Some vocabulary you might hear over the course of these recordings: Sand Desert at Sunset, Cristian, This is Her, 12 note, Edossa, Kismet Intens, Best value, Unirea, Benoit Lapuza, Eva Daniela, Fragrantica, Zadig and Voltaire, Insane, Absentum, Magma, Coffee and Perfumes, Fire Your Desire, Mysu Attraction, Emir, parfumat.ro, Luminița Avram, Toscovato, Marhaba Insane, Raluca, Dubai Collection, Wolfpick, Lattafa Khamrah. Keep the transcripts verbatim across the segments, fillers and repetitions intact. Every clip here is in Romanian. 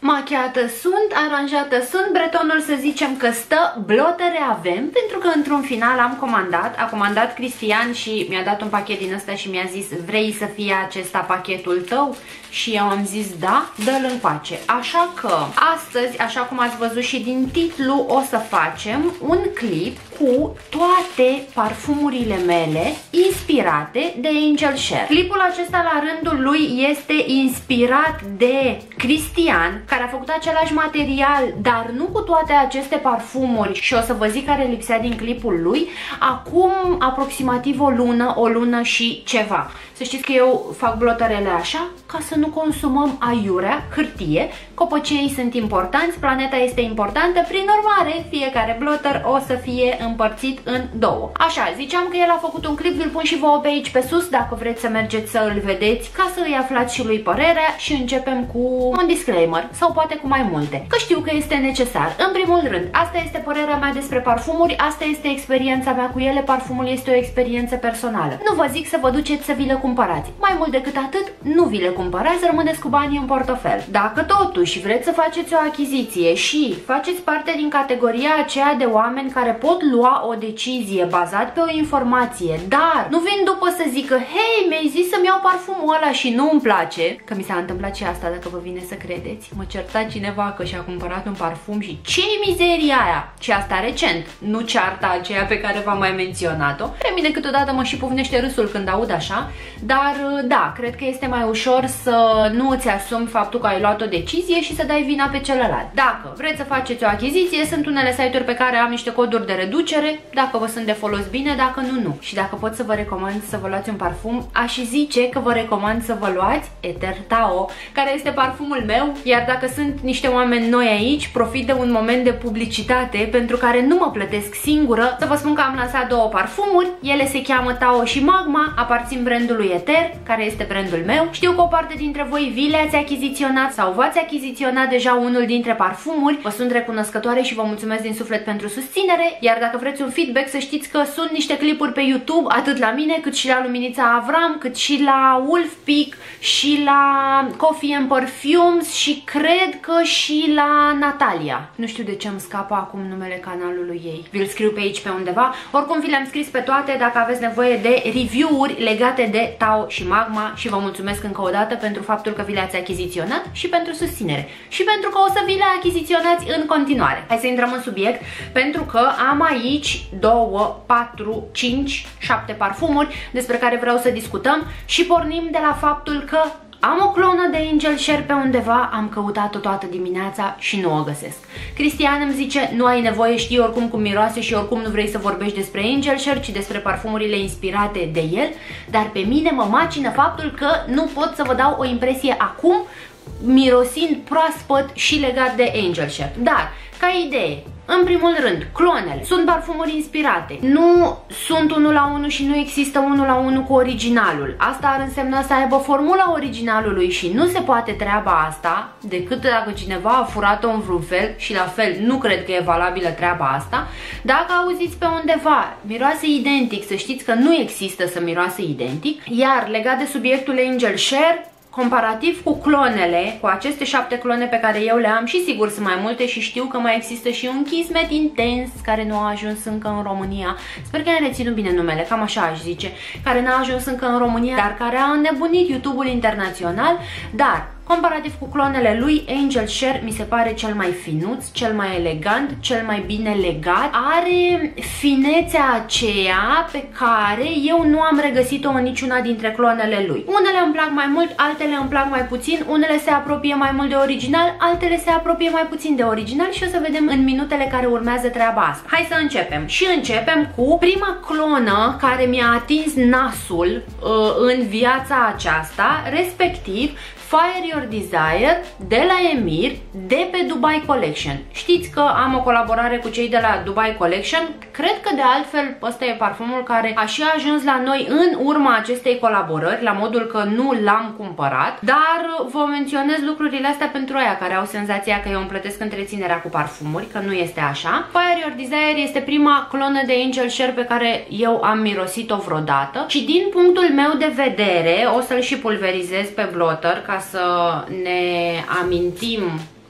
Machiată sunt, aranjată sunt, bretonul să zicem că stă, blotere avem, pentru că într-un final am comandat, a comandat Cristian și mi-a dat un pachet din ăsta și mi-a zis vrei să fie acesta pachetul tău? Și eu am zis da, dă-l încoace. Așa că astăzi, așa cum ați văzut și din titlu, o să facem un clip cu toate parfumurile mele inspirate de Angels' Share. Clipul acesta la rândul lui este inspirat de Cristian, care a făcut același material, dar nu cu toate aceste parfumuri și o să vă zic care lipsea din clipul lui, acum aproximativ o lună, o lună și ceva. Să știți că eu fac blotărele așa ca să nu consumăm aiurea, hârtie, copăcei sunt importanți, planeta este importantă, prin urmare fiecare blotăr o să fie împărțit în două. Așa, ziceam că el a făcut un clip, îl pun și vouă pe aici pe sus dacă vreți să mergeți să îl vedeți ca să îi aflați și lui părerea și începem cu un disclaimer sau poate cu mai multe, că știu că este necesar. În primul rând, asta este părerea mea despre parfumuri, asta este experiența mea cu ele, parfumul este o experiență personală. Nu vă zic să vă duceți să vi le cumpărați. Mai mult decât atât, nu vi le cumpărați, rămâneți cu banii în portofel. Dacă totuși vreți să faceți o achiziție și faceți parte din categoria aceea de oameni care pot lua o decizie bazat pe o informație, dar nu vin după să zică, hei, mi-ai zis să-mi iau parfumul ăla și nu îmi place, că mi s-a întâmplat și asta, dacă vă vine să credeți. Mă certa cineva că și-a cumpărat un parfum și ce-i mizeria aia? Și asta recent, nu cearta aceea pe care v-am mai menționat-o. Pe mine câteodată mă și pufnește râsul când aud așa. Dar da, cred că este mai ușor să nu îți asumi faptul că ai luat o decizie și să dai vina pe celălalt. Dacă vreți să faceți o achiziție, sunt unele site-uri pe care am niște coduri de reducere, dacă vă sunt de folos bine, dacă nu, nu. Și dacă pot să vă recomand să vă luați un parfum, aș zice că vă recomand să vă luați Eter Tao, care este parfumul meu, iar dacă sunt niște oameni noi aici, profit de un moment de publicitate pentru care nu mă plătesc singură, să vă spun că am lansat două parfumuri, ele se cheamă Tao și Magma, aparțin brandului lui Eter, care este brandul meu. Știu că o parte dintre voi vi le-ați achiziționat sau v-ați achiziționat deja unul dintre parfumuri. Vă sunt recunoscătoare și vă mulțumesc din suflet pentru susținere, iar dacă vreți un feedback, să știți că sunt niște clipuri pe YouTube, atât la mine, cât și la Luminița Avram, cât și la Wolfpick și la Coffee and Perfumes și cred că și la Natalia. Nu știu de ce îmi scapă acum numele canalului ei. Vi-l scriu pe aici pe undeva. Oricum vi le-am scris pe toate dacă aveți nevoie de review-uri legate de de Tao și Magma și vă mulțumesc încă o dată pentru faptul că vi le-ați achiziționat și pentru susținere și pentru că o să vi le achiziționați în continuare. Hai să intrăm în subiect pentru că am aici două, patru, cinci, șapte parfumuri despre care vreau să discutăm și pornim de la faptul că am o clonă de Angels' Share pe undeva, am căutat-o toată dimineața și nu o găsesc. Cristian îmi zice, nu ai nevoie, știi oricum cum miroase și oricum nu vrei să vorbești despre Angels' Share, ci despre parfumurile inspirate de el, dar pe mine mă macină faptul că nu pot să vă dau o impresie acum, mirosind proaspăt și legat de Angels' Share. Dar, ca idee, în primul rând, clonele sunt parfumuri inspirate, nu sunt unul la unul și nu există unul la unul cu originalul. Asta ar însemna să aibă formula originalului și nu se poate treaba asta decât dacă cineva a furat-o în vreun fel și la fel nu cred că e valabilă treaba asta. Dacă auziți pe undeva miroase identic, să știți că nu există să miroase identic. Iar legat de subiectul Angels' Share, comparativ cu clonele, cu aceste șapte clone pe care eu le am și sigur sunt mai multe și știu că mai există și un Kismet Intens care nu a ajuns încă în România, sper că ne reținut bine numele, cam așa aș zice, care n-a ajuns încă în România, dar care a înnebunit YouTube-ul internațional, dar comparativ cu clonele lui, Angels' Share mi se pare cel mai finuț, cel mai elegant, cel mai bine legat. Are finețea aceea pe care eu nu am regăsit-o în niciuna dintre clonele lui. Unele îmi plac mai mult, altele îmi plac mai puțin, unele se apropie mai mult de original, altele se apropie mai puțin de original și o să vedem în minutele care urmează treaba asta. Hai să începem. Și începem cu prima clonă care mi-a atins nasul uh, în viața aceasta, respectiv Fire Your Desire de la Emir, de pe Dubai Collection. Știți că am o colaborare cu cei de la Dubai Collection, cred că de altfel ăsta e parfumul care a și ajuns la noi în urma acestei colaborări, la modul că nu l-am cumpărat, dar vă menționez lucrurile astea pentru aia care au senzația că eu îmi plătesc întreținerea cu parfumuri, că nu este așa. Fire Your Desire este prima clonă de Angels' Share pe care eu am mirosit-o vreodată și din punctul meu de vedere, o să-l și pulverizez pe blotter ca să ne amintim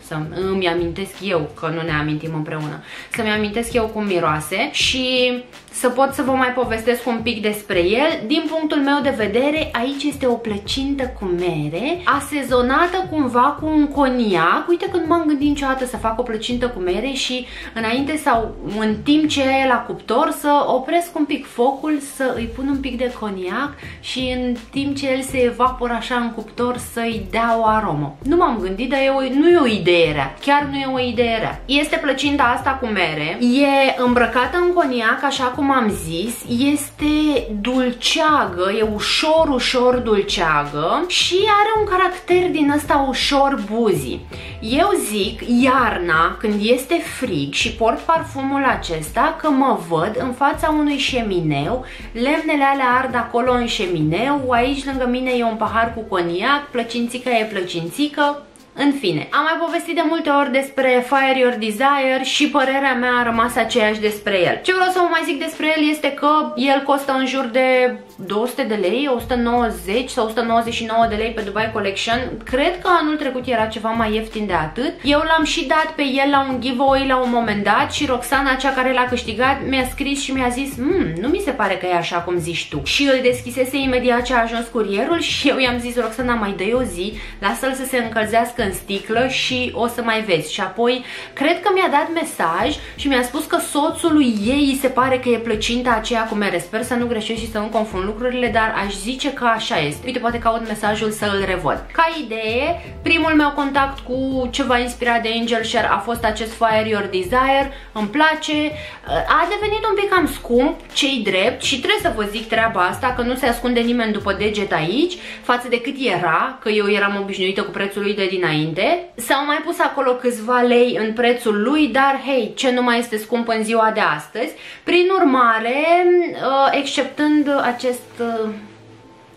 să îmi amintesc eu, că nu ne amintim împreună, să-mi amintesc eu cum miroase și să pot să vă mai povestesc un pic despre el. Din punctul meu de vedere, aici este o plăcintă cu mere, asezonată cumva cu un coniac. Uite că nu m-am gândit niciodată să fac o plăcintă cu mere și înainte sau în timp ce e la cuptor să opresc un pic focul, să îi pun un pic de coniac și în timp ce el se evaporă așa în cuptor să-i dea o aromă. Nu m-am gândit, dar e o, nu e o idee rea. Chiar nu e o idee rea. Este plăcinta asta cu mere, e îmbrăcată în coniac, așa cum am zis, este dulceagă, e ușor, ușor dulceagă și are un caracter din ăsta ușor buzi. Eu zic, iarna, când este frig și port parfumul acesta, că mă văd în fața unui șemineu, lemnele alea ard acolo în șemineu, aici lângă mine e un pahar cu coniac, plăcințica e plăcințică. În fine, am mai povestit de multe ori despre Fire Your Desire și părerea mea a rămas aceeași despre el. Ce vreau să vă mai zic despre el este că el costă în jur de două sute de lei, o sută nouăzeci sau o sută nouăzeci și nouă de lei pe Dubai Collection. Cred că anul trecut era ceva mai ieftin de atât. Eu l-am și dat pe el la un giveaway la un moment dat și Roxana, cea care l-a câștigat, mi-a scris și mi-a zis: "Mmm, nu mi se pare că e așa cum zici tu." Și îl deschisese imediat ce a ajuns curierul și eu i-am zis: "Roxana, mai dă-i o zi, lasă-l să se încălzească în sticlă și o să mai vezi." Și apoi cred că mi-a dat mesaj și mi-a spus că soțului ei îi se pare că e plăcinta aceea cu mere. Sper să nu greșesc și să nu confund lucrurile, dar aș zice că așa este. Uite, poate că aud mesajul să îl revăd. Ca idee, primul meu contact cu ceva inspirat de Angels' Share a fost acest Fire Your Desire. Îmi place. A devenit un pic cam scump, ce-i drept, și trebuie să vă zic treaba asta, că nu se ascunde nimeni după deget aici față de cât era, că eu eram obișnuită cu prețul lui de dinainte. S-au mai pus acolo câțiva lei în prețul lui, dar hei, ce nu mai este scump în ziua de astăzi. Prin urmare, exceptând acest acest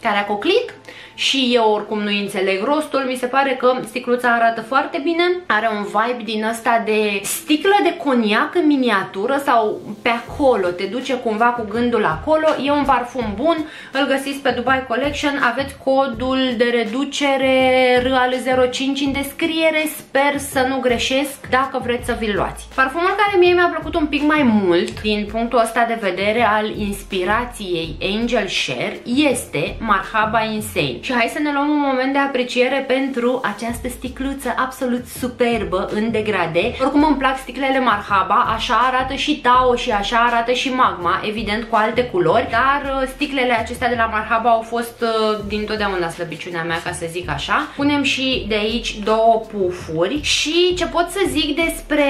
care a coclit și eu oricum nu înțeleg rostul, mi se pare că sticluța arată foarte bine, are un vibe din ăsta de sticlă de coniac în miniatură sau pe acolo, te duce cumva cu gândul acolo. E un parfum bun, îl găsiți pe Dubai Collection, aveți codul de reducere R A L zero cinci în descriere, sper să nu greșesc, dacă vreți să vi-l luați. Parfumul care mie mi-a plăcut un pic mai mult din punctul ăsta de vedere al inspirației Angels' Share este Marhaba Insane. Și hai să ne luăm un moment de apreciere pentru această sticluță absolut superbă în degradé. Oricum îmi plac sticlele Marhaba, așa arată și Tao și așa arată și Magma, evident cu alte culori, dar sticlele acestea de la Marhaba au fost din totdeauna slăbiciunea mea, ca să zic așa. Punem și de aici două pufuri și ce pot să zic despre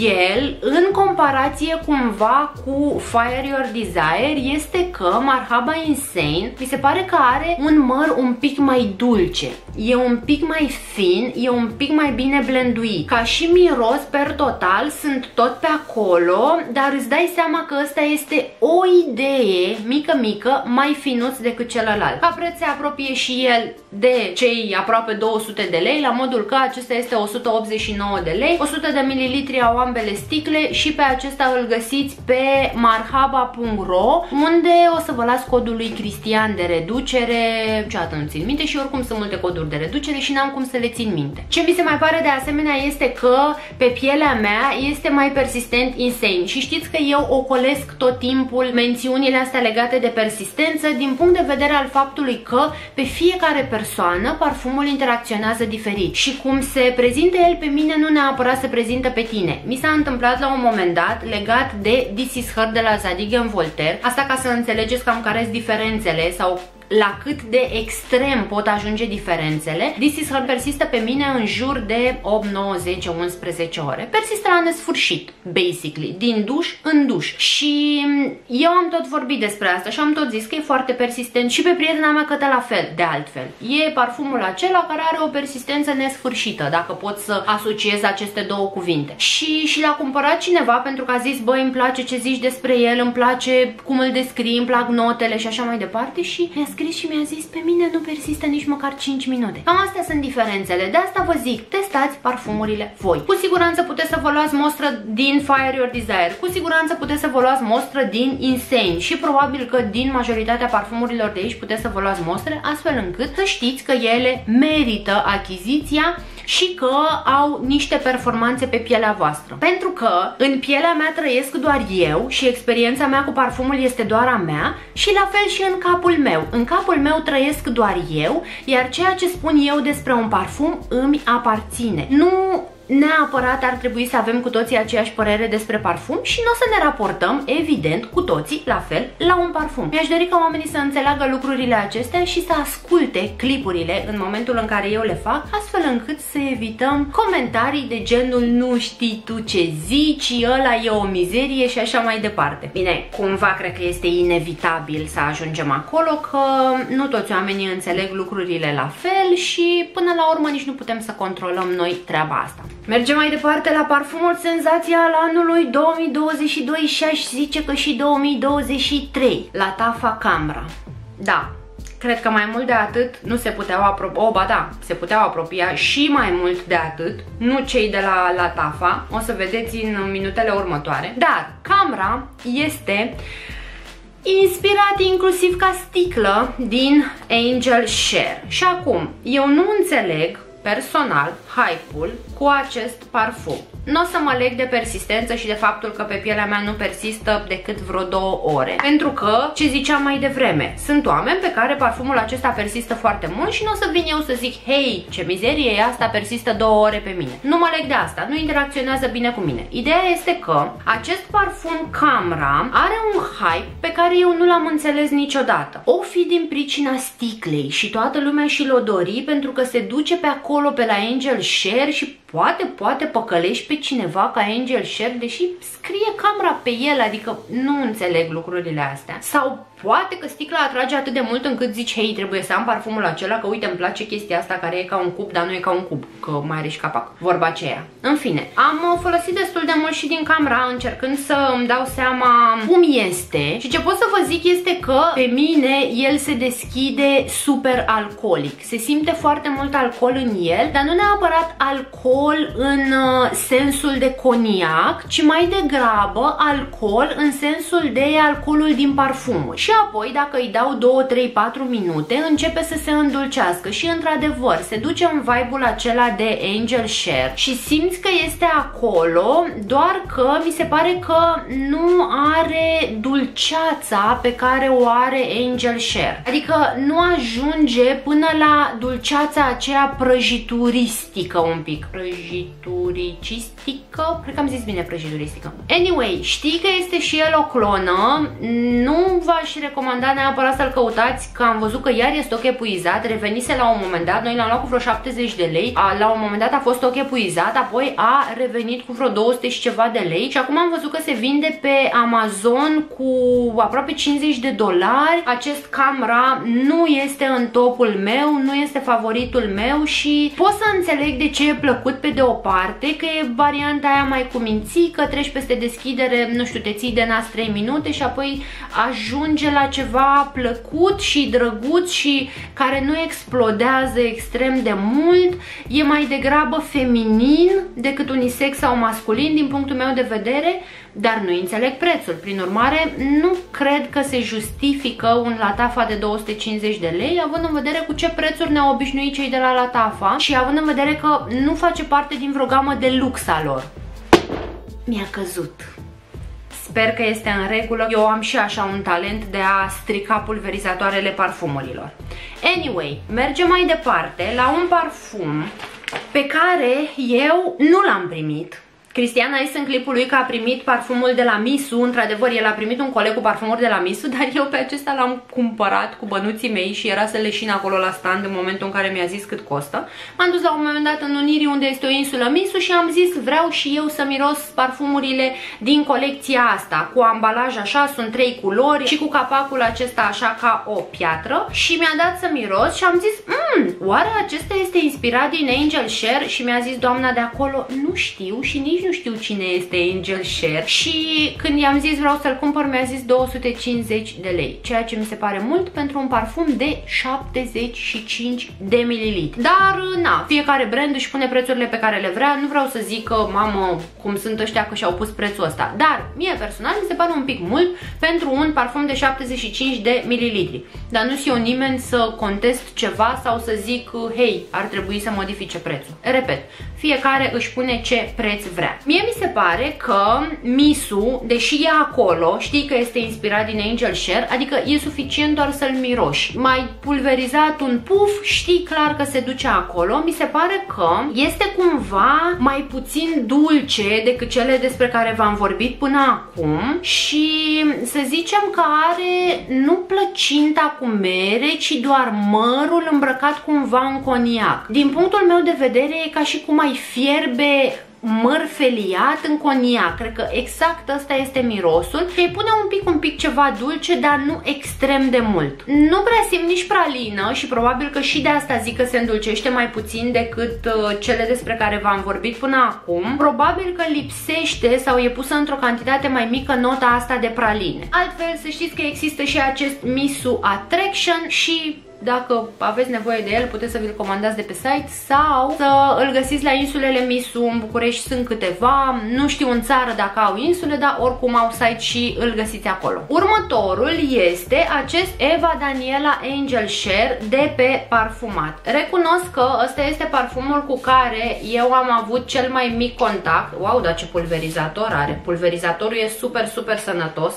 el în comparație cumva cu Fire Your Desire este că Marhaba Insane mi se pare că are un măr un pic mai dulce, e un pic mai fin, e un pic mai bine blenduit. Ca și miros per total sunt tot pe acolo, dar îți dai seama că ăsta este o idee mică mică mai finuț decât celălalt. Ca preț se apropie și el de cei aproape două sute de lei, la modul că acesta este o sută optzeci și nouă de lei, o sută de mililitri au ambele sticle și pe acesta îl găsiți pe marhaba punct ro, unde o să vă las codul lui Cristian de reducere. Niciodată nu țin minte și oricum sunt multe coduri de reducere și n-am cum să le țin minte. Ce mi se mai pare de asemenea este că pe pielea mea este mai persistent Insane și știți că eu ocolesc tot timpul mențiunile astea legate de persistență din punct de vedere al faptului că pe fiecare persoană parfumul interacționează diferit și cum se prezintă el pe mine nu neapărat se prezintă pe tine. Mi s-a întâmplat la un moment dat legat de This is Her de la Zadig and Voltaire, asta ca să înțelegeți cam care sunt diferențele sau la cât de extrem pot ajunge diferențele. This is Her persistă pe mine în jur de opt, nouă, zece, unsprezece ore. Persistă la nesfârșit, basically, din duș în duș. Și eu am tot vorbit despre asta și am tot zis că e foarte persistent și pe prietena mea cătă la fel, de altfel. E parfumul acela care are o persistență nesfârșită, dacă pot să asociez aceste două cuvinte. Și, și l-a cumpărat cineva pentru că a zis: băi, îmi place ce zici despre el, îmi place cum îl descrii, îmi plac notele și așa mai departe și mi-a scris și mi-a zis: pe mine nu persistă nici măcar cinci minute. Cam astea sunt diferențele, de asta vă zic, testați parfumurile voi. Cu siguranță puteți să vă luați mostră din Fire Your Desire, cu siguranță puteți să vă luați mostră din Insane și probabil că din majoritatea parfumurilor de aici puteți să vă luați mostre, astfel încât să știți că ele merită achiziția și că au niște performanțe pe pielea voastră. Pentru că în pielea mea trăiesc doar eu și experiența mea cu parfumul este doar a mea și la fel și în capul meu. În capul meu trăiesc doar eu, iar ceea ce spun eu despre un parfum îmi aparține. Nu neapărat ar trebui să avem cu toții aceeași părere despre parfum și nu o să ne raportăm, evident, cu toții la fel la un parfum. Mi-aș dori ca oamenii să înțeleagă lucrurile acestea și să asculte clipurile în momentul în care eu le fac, astfel încât să evităm comentarii de genul nu știi tu ce zici, ăla e o mizerie și așa mai departe. Bine, cumva cred că este inevitabil să ajungem acolo, că nu toți oamenii înțeleg lucrurile la fel și până la urmă nici nu putem să controlăm noi treaba asta. Mergem mai departe la parfumul senzația al anului două mii douăzeci și doi și aș zice că și două mii douăzeci și trei, Lattafa Khamrah. Da, cred că mai mult de atât nu se puteau apropia, o, ba da, se puteau apropia și mai mult de atât, nu cei de la Lattafa, o să vedeți în minutele următoare, dar Khamrah este inspirat inclusiv ca sticlă din Angels' Share. Și acum, eu nu înțeleg personal hype-ul cu acest parfum. Nu o să mă leg de persistență și de faptul că pe pielea mea nu persistă decât vreo două ore. Pentru că, ce ziceam mai devreme, sunt oameni pe care parfumul acesta persistă foarte mult și nu o să vin eu să zic hei, ce mizerie e asta, persistă două ore pe mine. Nu mă leg de asta, nu interacționează bine cu mine. Ideea este că acest parfum Khamrah are un hype pe care eu nu l-am înțeles niciodată. O fi din pricina sticlei și toată lumea și l-o dori pentru că se duce pe acolo pe la Angels' Share și poate, poate păcălești pe cineva ca Angels' Share, deși scrie Khamrah pe el, adică nu înțeleg lucrurile astea. Sau poate că sticla atrage atât de mult încât zici, hei, trebuie să am parfumul acela, că uite, îmi place chestia asta care e ca un cub, dar nu e ca un cub, că mai are și capac, vorba aceea. În fine, am folosit destul de mult și din Khamrah, încercând să îmi dau seama cum este și ce pot să vă zic este că pe mine el se deschide super alcoolic. Se simte foarte mult alcool în el, dar nu neapărat alcool în sensul de coniac, ci mai degrabă alcool în sensul de alcoolul din parfum. Și apoi, dacă îi dau două, trei, patru minute, începe să se îndulcească și, într-adevăr, se duce în vibe-ul acela de Angels' Share și simți că este acolo, doar că mi se pare că nu are dulceața pe care o are Angels' Share. Adică nu ajunge până la dulceața aceea prăjituristică un pic. Prăjituristică, cred că am zis bine prăjituristică. Anyway, știi că este și el o clonă, nu v-aș recomanda neapărat să-l căutați, că am văzut că iar este stoc epuizat, revenise la un moment dat, noi l-am luat cu vreo șaptezeci de lei, a, la un moment dat a fost stoc epuizat, apoi a revenit cu vreo două sute și ceva de lei și acum am văzut că se vinde pe Amazon cu aproape cincizeci de dolari. Acest Khamrah nu este în topul meu, nu este favoritul meu și pot să înțeleg de ce e plăcut pe de o parte, că e varianta aia mai cumințică, treci peste deschidere, nu știu, te ții de nas trei minute și apoi ajunge la ceva plăcut și drăguț și care nu explodează extrem de mult, e mai degrabă feminin decât unisex sau masculin din punctul meu de vedere, dar nu înțeleg prețul. Prin urmare, nu cred că se justifică un Lattafa de două sute cincizeci de lei, având în vedere cu ce prețuri ne-au obișnuit cei de la Lattafa și având în vedere că nu face parte din vreo gamă de lux a lor. Mi-a căzut. Sper că este în regulă. Eu am și așa un talent de a strica pulverizatoarele parfumurilor. Anyway, mergem mai departe la un parfum pe care eu nu l-am primit. Cristiana este în clipul lui că a primit parfumul de la Mysu, într-adevăr el a primit un coleg cu parfumuri de la Mysu, dar eu pe acesta l-am cumpărat cu bănuții mei și era să leșin acolo la stand în momentul în care mi-a zis cât costă. M-am dus la un moment dat în Unirii, unde este o insulă Mysu, și am zis vreau și eu să miros parfumurile din colecția asta, cu ambalaj așa, sunt trei culori și cu capacul acesta așa ca o piatră, și mi-a dat să miros și am zis mmm, oare acesta este inspirat din Angels' Share? Și mi-a zis doamna de acolo, nu știu și nici nu știu cine este Angels' Share și când i-am zis vreau să-l cumpăr, mi-a zis două sute cincizeci de lei, ceea ce mi se pare mult pentru un parfum de șaptezeci și cinci de mililitri. Dar, na, fiecare brand își pune prețurile pe care le vrea, nu vreau să zic că, mamă, cum sunt ăștia că și-au pus prețul ăsta, dar mie personal mi se pare un pic mult pentru un parfum de șaptezeci și cinci de mililitri. Dar nu știu nimeni să contest ceva sau să zic, hei, ar trebui să modifice prețul. Repet, fiecare își pune ce preț vrea. Mie mi se pare că Mysu, deși e acolo, știi că este inspirat din Angels' Share, adică e suficient doar să-l miroși. Mai pulverizat un puf, știi clar că se duce acolo. Mi se pare că este cumva mai puțin dulce decât cele despre care v-am vorbit până acum și să zicem că are nu plăcinta cu mere, ci doar mărul îmbrăcat cumva în coniac. Din punctul meu de vedere e ca și cum mai fierbe măr feliat în coniac. Cred că exact ăsta este mirosul. Îi pune un pic, un pic ceva dulce, dar nu extrem de mult. Nu prea simt nici pralină și probabil că și de asta zic că se îndulcește mai puțin decât uh, cele despre care v-am vorbit până acum. Probabil că lipsește sau e pusă într-o cantitate mai mică nota asta de praline. Altfel, să știți că există și acest Mysu Attraction și dacă aveți nevoie de el, puteți să vi-l comandați de pe site sau să îl găsiți la insulele Mysu. În București sunt câteva, nu știu în țară dacă au insule, dar oricum au site și îl găsiți acolo. Următorul este acest Eva Daniela Angels' Share de pe Parfumat. Recunosc că ăsta este parfumul cu care eu am avut cel mai mic contact. Wow, dar ce pulverizator are! Pulverizatorul e super, super sănătos.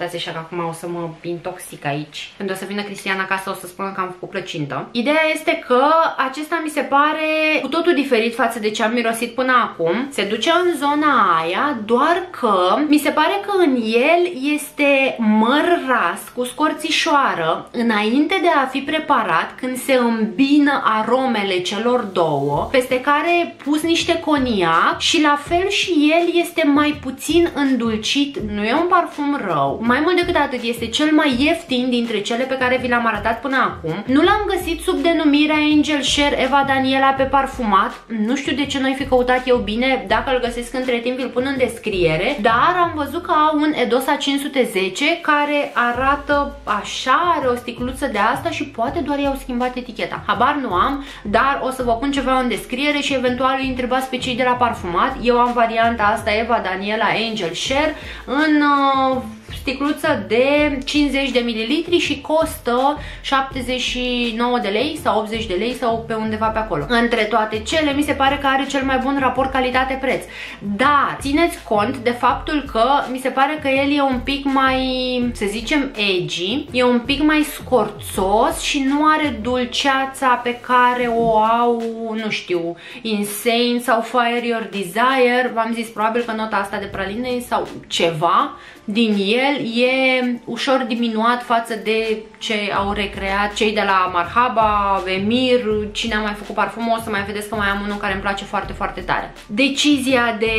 Uitați așa că acum o să mă intoxic aici. Când o să vină Cristian acasă o să spună că am făcut plăcintă. Ideea este că acesta mi se pare cu totul diferit față de ce am mirosit până acum. Se duce în zona aia, doar că mi se pare că în el este măr ras cu scorțișoară înainte de a fi preparat, când se îmbină aromele celor două, peste care pus niște coniac și la fel și el este mai puțin îndulcit. Nu e un parfum rău. Mai mult decât atât, este cel mai ieftin dintre cele pe care vi le-am arătat până acum. Nu l-am găsit sub denumirea Angels' Share Eva Daniela pe Parfumat. Nu știu de ce n-ai fi căutat eu bine. Dacă îl găsesc între timp, îl pun în descriere. Dar am văzut că au un Edossa cinci sute zece care arată așa, are o sticluță de asta și poate doar i-au schimbat eticheta. Habar nu am, dar o să vă pun ceva în descriere și eventual îi întrebați pe cei de la Parfumat. Eu am varianta asta Eva Daniela Angels' Share în uh, sticluță de cincizeci de mililitri și costă șaptezeci și nouă de lei sau optzeci de lei sau pe undeva pe acolo. Între toate cele, mi se pare că are cel mai bun raport calitate-preț. Dar țineți cont de faptul că mi se pare că el e un pic mai, să zicem, edgy, e un pic mai scorțos și nu are dulceața pe care o au, nu știu, Insane sau Fire Your Desire. V-am zis, probabil că nota asta de praline sau ceva din el e ușor diminuat față de ce au recreat cei de la Marhaba, Emir, cine a mai făcut parfumul. O să mai vedeți că mai am unul care îmi place foarte, foarte tare. Decizia de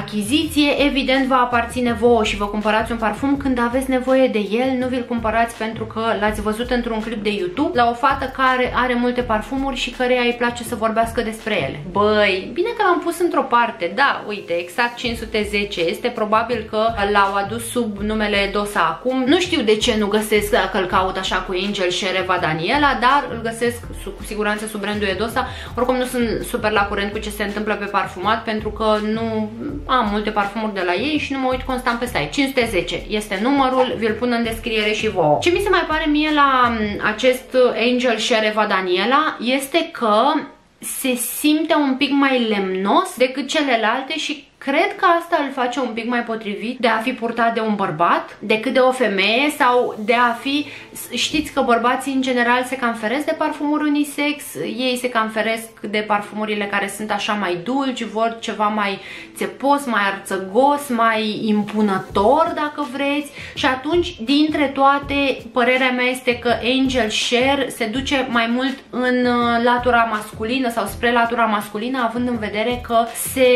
achiziție evident vă aparține vouă și vă cumpărați un parfum când aveți nevoie de el, nu vi-l cumpărați pentru că l-ați văzut într-un clip de YouTube la o fată care are multe parfumuri și căreia îi place să vorbească despre ele. Băi, bine că l-am pus într-o parte, da, uite, exact cinci sute zece este, probabil că l-au adus sub numele Edossa acum. Nu știu de ce nu găsesc, dacă îl caut așa cu Angels' Share Eva Daniela, dar îl găsesc cu siguranță sub brandul Edossa. Oricum nu sunt super la curent cu ce se întâmplă pe Parfumat pentru că nu am multe parfumuri de la ei și nu mă uit constant pe site. cinci sute zece este numărul, vi-l pun în descriere și vouă. Ce mi se mai pare mie la acest Angels' Share Eva Daniela este că se simte un pic mai lemnos decât celelalte și cred că asta îl face un pic mai potrivit de a fi purtat de un bărbat decât de o femeie sau de a fi... Știți că bărbații în general se cam feresc de parfumuri unisex, ei se cam feresc de parfumurile care sunt așa mai dulci, vor ceva mai țepos, mai arțăgos, mai impunător dacă vreți. Și atunci, dintre toate, părerea mea este că Angels' Share se duce mai mult în latura masculină sau spre latura masculină, având în vedere că se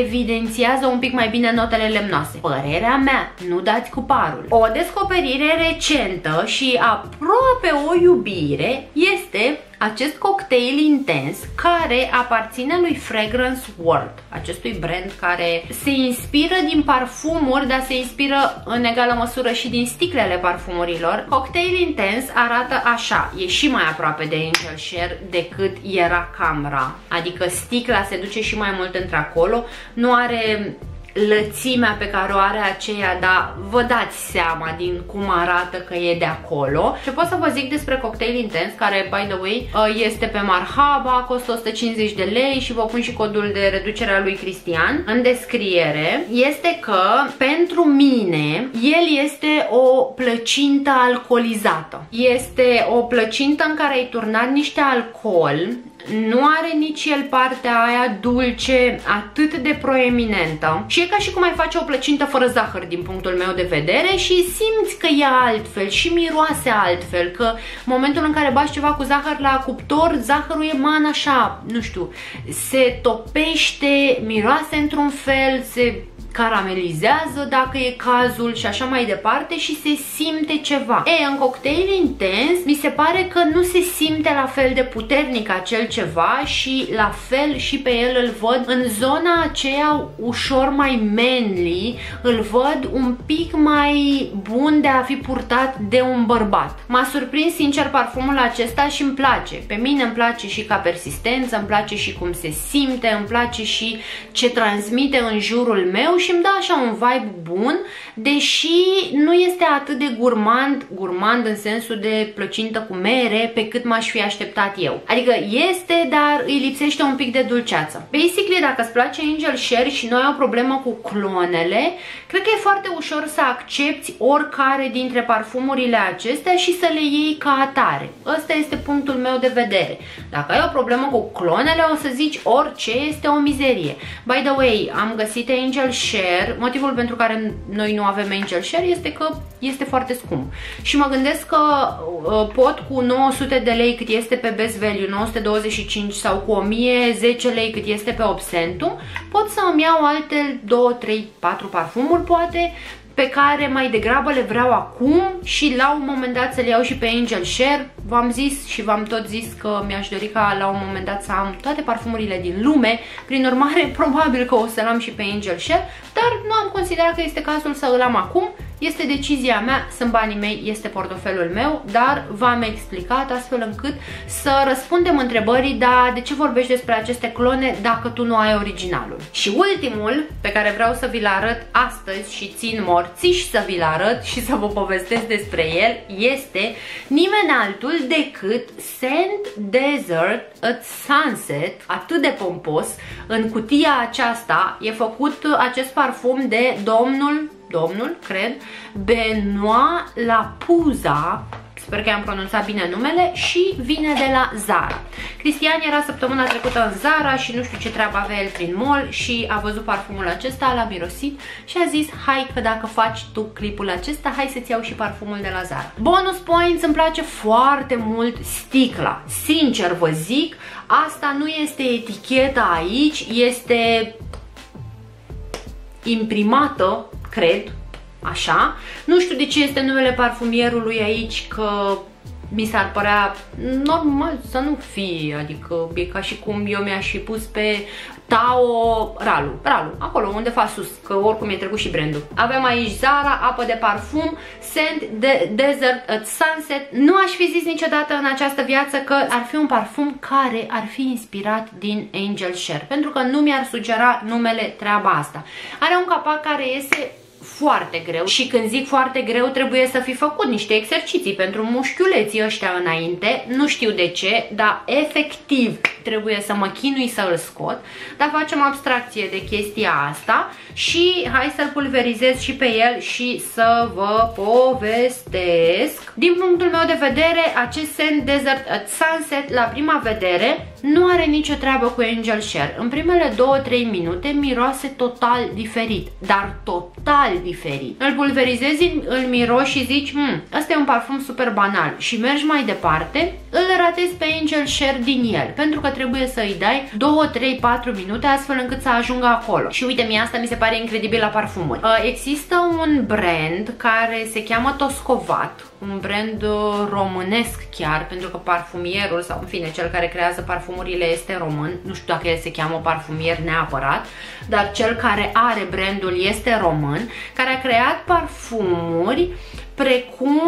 evidențiază un pic mai bine notele lemnoase. Părerea mea, nu dați cu parul. O descoperire recentă și aproape o iubire este acest cocktail intens care aparține lui Fragrance World, acestui brand care se inspiră din parfumuri, dar se inspiră în egală măsură și din sticlele parfumurilor. Cocktail Intens arată așa, e și mai aproape de Angels' Share decât era Khamrah, adică sticla se duce și mai mult într-acolo, nu are lățimea pe care o are aceea, dar vă dați seama din cum arată că e de acolo. Ce pot să vă zic despre Cocktail Intens, care, by the way, este pe Marhaba, costă o sută cincizeci de lei și vă pun și codul de reducere a lui Cristian în descriere, este că pentru mine el este o plăcintă alcoolizată. Este o plăcintă în care ai turnat niște alcool. Nu are nici el partea aia dulce atât de proeminentă și e ca și cum ai face o plăcintă fără zahăr din punctul meu de vedere și simți că e altfel și miroase altfel, că în momentul în care bași ceva cu zahăr la cuptor, zahărul emană așa, nu știu, se topește, miroase într-un fel, se caramelizează dacă e cazul și așa mai departe și se simte ceva. E, în Cocktail Intens mi se pare că nu se simte la fel de puternic acel ceva și la fel și pe el îl văd în zona aceea ușor mai manly, îl văd un pic mai bun de a fi purtat de un bărbat. M-a surprins sincer parfumul acesta și îmi place. Pe mine îmi place și ca persistență, îmi place și cum se simte, îmi place și ce transmite în jurul meu și și îmi dă așa un vibe bun, deși nu este atât de gourmand, gourmand în sensul de plăcintă cu mere, pe cât m-aș fi așteptat eu. Adică este, dar îi lipsește un pic de dulceață. Basically, dacă îți place Angels' Share și nu ai o problemă cu clonele, cred că e foarte ușor să accepti oricare dintre parfumurile acestea și să le iei ca atare. Ăsta este punctul meu de vedere. Dacă ai o problemă cu clonele, o să zici orice este o mizerie. By the way, am găsit Angels' Share. Motivul pentru care noi nu avem Angels' Share este că este foarte scump și mă gândesc că pot cu nouă sute de lei cât este pe Best Value, nouă sute douăzeci și cinci, sau cu o mie zece lei cât este pe Absentum, pot să îmi iau alte două, trei, patru parfumuri poate, pe care mai degrabă le vreau acum și la un moment dat să le iau și pe Angels' Share. V-am zis și v-am tot zis că mi-aș dori ca la un moment dat să am toate parfumurile din lume, prin urmare probabil că o să-l am și pe Angels' Share, dar nu am considerat că este cazul să îl am acum. Este decizia mea, sunt banii mei, este portofelul meu, dar v-am explicat astfel încât să răspundem întrebării, dar de ce vorbești despre aceste clone dacă tu nu ai originalul? Și ultimul pe care vreau să vi-l arăt astăzi și țin morțiș să vi-l arăt și să vă povestesc despre el este nimeni altul decât Sand Desert at Sunset, atât de pompos. În cutia aceasta e făcut acest parfum de domnul Domnul, cred, Benoit Lapuza, sper că i-am pronunțat bine numele, și vine de la Zara. Cristian era săptămâna trecută în Zara și nu știu ce treabă avea el prin mall și a văzut parfumul acesta, l-a mirosit și a zis, hai că dacă faci tu clipul acesta, hai să-ți iau și parfumul de la Zara. Bonus points, îmi place foarte mult sticla, sincer vă zic, asta nu este eticheta aici, este imprimată, cred, așa. Nu știu de ce este numele parfumierului aici, că mi s-ar părea normal să nu fie, adică e ca și cum eu mi-aș fi pus pe Tao, Ralu, Ralu, acolo undeva sus, că oricum e trecut și brandul. Avem aici Zara, apă de parfum, Sand Desert at Sunset. Nu aș fi zis niciodată în această viață că ar fi un parfum care ar fi inspirat din Angels' Share, pentru că nu mi-ar sugera numele treaba asta. Are un capac care iese foarte greu și când zic foarte greu trebuie să fi făcut niște exerciții pentru mușchiuleții ăștia înainte, nu știu de ce, dar efectiv trebuie să mă chinui să îl scot, dar facem abstracție de chestia asta și hai să-l pulverizez și pe el și să vă povestesc. Din punctul meu de vedere, acest Sand Desert at Sunset la prima vedere nu are nicio treabă cu Angels' Share. În primele două-trei minute miroase total diferit, dar total diferit. Îl pulverizezi, îl miroși și zici, hmm, ăsta e un parfum super banal și mergi mai departe, îl ratezi pe Angels' Share din el, pentru că trebuie să îi dai două, trei, patru minute astfel încât să ajungă acolo. Și uite, mie asta mi se pare incredibil la parfumuri. Există un brand care se cheamă Toscovato, un brand românesc chiar, pentru că parfumierul, sau în fine, cel care creează parfumurile este român. Nu știu dacă el se cheamă parfumier neapărat, dar cel care are brandul este român, care a creat parfumuri precum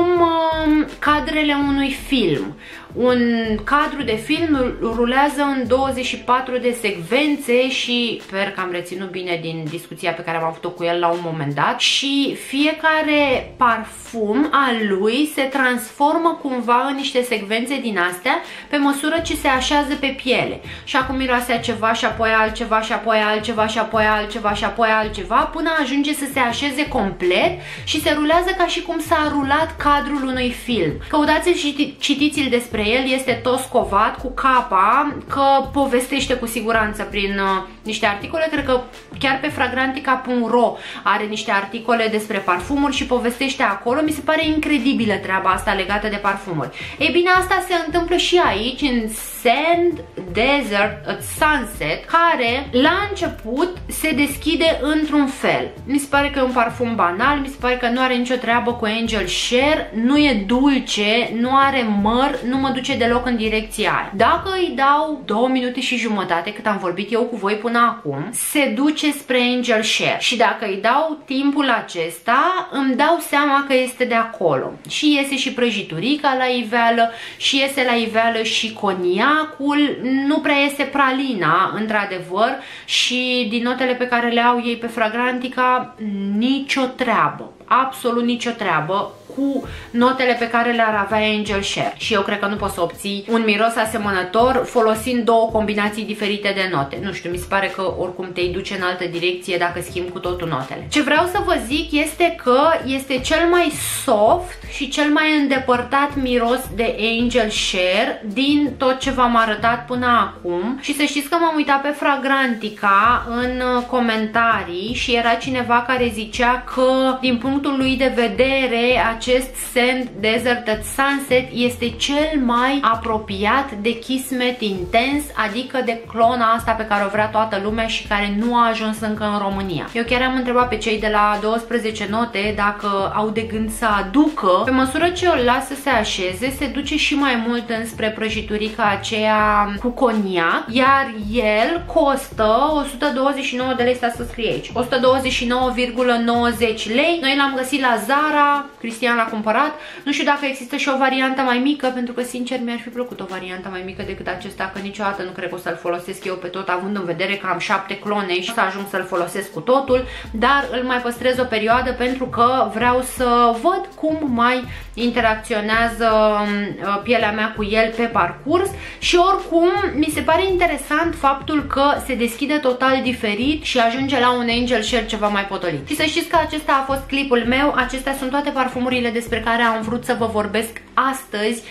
cadrele unui film. Un cadru de film rulează în douăzeci și patru de secvențe și sper că am reținut bine din discuția pe care am avut-o cu el la un moment dat, și fiecare parfum al lui se transformă cumva în niște secvențe din astea pe măsură ce se așează pe piele. Și acum miroasea ceva și apoi altceva și apoi altceva și apoi altceva și apoi altceva până ajunge să se așeze complet și se rulează ca și cum s-a rulat cadrul unui film. Căutați-l și citiți-l despre el, este Toscovato cu capa, că povestește cu siguranță prin uh, niște articole, cred că chiar pe fragrantica punct ro are niște articole despre parfumuri și povestește acolo. Mi se pare incredibilă treaba asta legată de parfumuri. Ei bine, asta se întâmplă și aici, în Sand Desert at Sunset, care la început se deschide într-un fel. Mi se pare că e un parfum banal, mi se pare că nu are nicio treabă cu Angels' Share, nu e dulce, nu are măr, nu mă duce deloc în direcția aia. Dacă îi dau două minute și jumătate, cât am vorbit eu cu voi până acum, se duce spre Angels' Share. Și dacă îi dau timpul acesta, îmi dau seama că este de acolo. Și iese și prăjiturica la iveală, și iese la iveală și coniacul, nu prea iese pralina, într-adevăr, și din notele pe care le au ei pe Fragrantica, nicio treabă. Absolut nicio treabă cu notele pe care le-ar avea Angels' Share. Și eu cred că nu poți să obții un miros asemănător folosind două combinații diferite de note. Nu știu, mi se pare că oricum te-i duce în altă direcție dacă schimbi cu totul notele. Ce vreau să vă zic este că este cel mai soft și cel mai îndepărtat miros de Angels' Share din tot ce v-am arătat până acum. Și să știți că m-am uitat pe Fragrantica în comentarii și era cineva care zicea că din punctul lui de vedere acest Sand Desert at Sunset este cel mai apropiat de Kismet Intens, adică de clona asta pe care o vrea toată lumea și care nu a ajuns încă în România. Eu chiar am întrebat pe cei de la douăsprezece note dacă au de gând să aducă. Pe măsură ce o lasă să se așeze, se duce și mai mult înspre prăjiturica aceea cu coniac, iar el costă o sută douăzeci și nouă de lei, stai să scrie aici, o sută douăzeci și nouă virgulă nouăzeci lei. Noi l-am găsit la Zara, Cristian l-a cumpărat. Nu știu dacă există și o variantă mai mică, pentru că sincer mi-ar fi plăcut o variantă mai mică decât acesta, că niciodată nu cred că o să-l folosesc eu pe tot, având în vedere că am șapte clone și o să ajung să-l folosesc cu totul, dar îl mai păstrez o perioadă pentru că vreau să văd cum mai interacționează pielea mea cu el pe parcurs. Și oricum mi se pare interesant faptul că se deschide total diferit și ajunge la un Angels' Share ceva mai potolit. Și să știți că acesta a fost clipul meu, acestea sunt toate parfumurile despre care am vrut să vă vorbesc astăzi.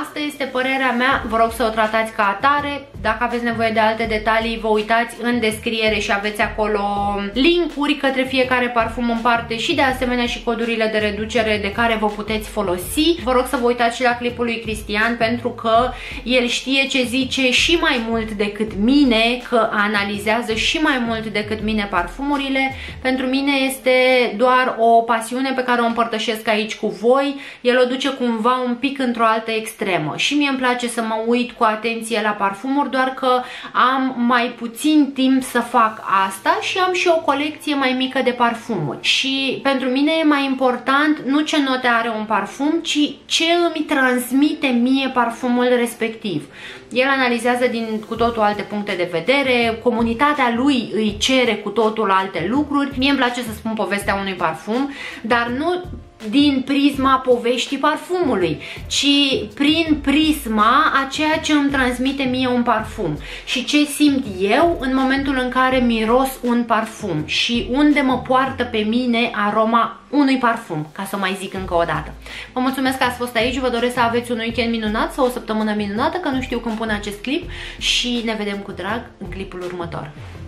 Asta este părerea mea, vă rog să o tratați ca atare. Dacă aveți nevoie de alte detalii, vă uitați în descriere și aveți acolo linkuri către fiecare parfum în parte și de asemenea și codurile de reducere de care vă puteți folosi. Vă rog să vă uitați și la clipul lui Cristian, pentru că el știe ce zice și mai mult decât mine, că analizează și mai mult decât mine parfumurile. Pentru mine este doar o pasiune pe care o împărtășesc aici cu voi. El o duce cumva un pic într-o altă extremă și mie îmi place să mă uit cu atenție la parfumuri, doar că am mai puțin timp să fac asta și am și o colecție mai mică de parfumuri. Și pentru mine e mai important nu ce note are un parfum, ci ce îmi transmite mie parfumul respectiv. El analizează din cu totul alte puncte de vedere, comunitatea lui îi cere cu totul alte lucruri. Mie îmi place să spun povestea unui parfum, dar nu din prisma poveștii parfumului, ci prin prisma a ceea ce îmi transmite mie un parfum și ce simt eu în momentul în care miros un parfum și unde mă poartă pe mine aroma unui parfum, ca să o mai zic încă o dată. Vă mulțumesc că ați fost aici, vă doresc să aveți un weekend minunat sau o săptămână minunată, că nu știu când pun acest clip, și ne vedem cu drag în clipul următor.